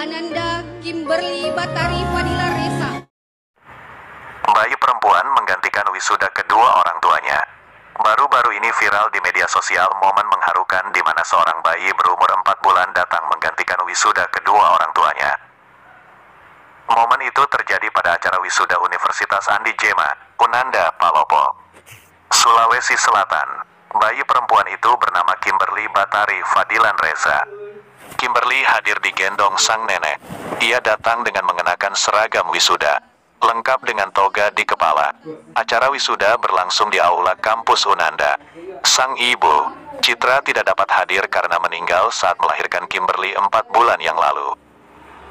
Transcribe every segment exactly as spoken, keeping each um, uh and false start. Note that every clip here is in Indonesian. Ananda Kimberly Batari Fadilan Reza. Bayi perempuan menggantikan wisuda kedua orang tuanya. Baru-baru ini viral di media sosial momen mengharukan di mana seorang bayi berumur empat bulan datang menggantikan wisuda kedua orang tuanya. Momen itu terjadi pada acara wisuda Universitas Ananda Djemma, Unanda Palopo, Sulawesi Selatan. Bayi perempuan itu bernama Kimberly Batari Fadilan Reza. Kimberly hadir digendong sang nenek. Ia datang dengan mengenakan seragam wisuda, lengkap dengan toga di kepala. Acara wisuda berlangsung di aula kampus Unanda. Sang ibu, Citra, tidak dapat hadir karena meninggal saat melahirkan Kimberly empat bulan yang lalu.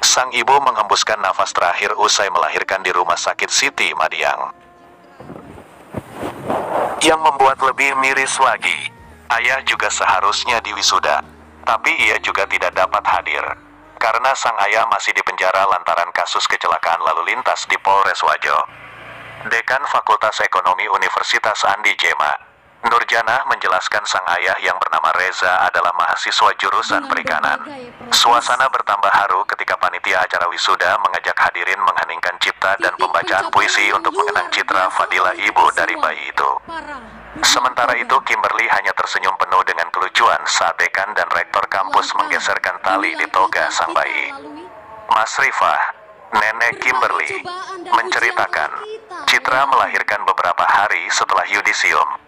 Sang ibu menghembuskan nafas terakhir usai melahirkan di rumah sakit Siti Madiang. Yang membuat lebih miris lagi, ayah juga seharusnya diwisuda, tapi ia juga tidak dapat hadir karena sang ayah masih dipenjara lantaran kasus kecelakaan lalu lintas di Polres Wajo. Dekan Fakultas Ekonomi Universitas Ananda Djemma, Nurjana, menjelaskan sang ayah yang bernama Reza adalah mahasiswa jurusan perikanan. Suasana bertambah haru ketika panitia acara wisuda mengajak hadirin mengheningkan cipta dan pembacaan puisi untuk mengenang Citra, Fadila ibu dari bayi itu. Sementara itu, Kimberly hanya tersenyum penuh dengan kelucuan saat dekan dan rektor kampus menggeserkan tali di toga sang bayi. Mas Rifah, nenek Kimberly, menceritakan Citra melahirkan beberapa hari setelah yudisium.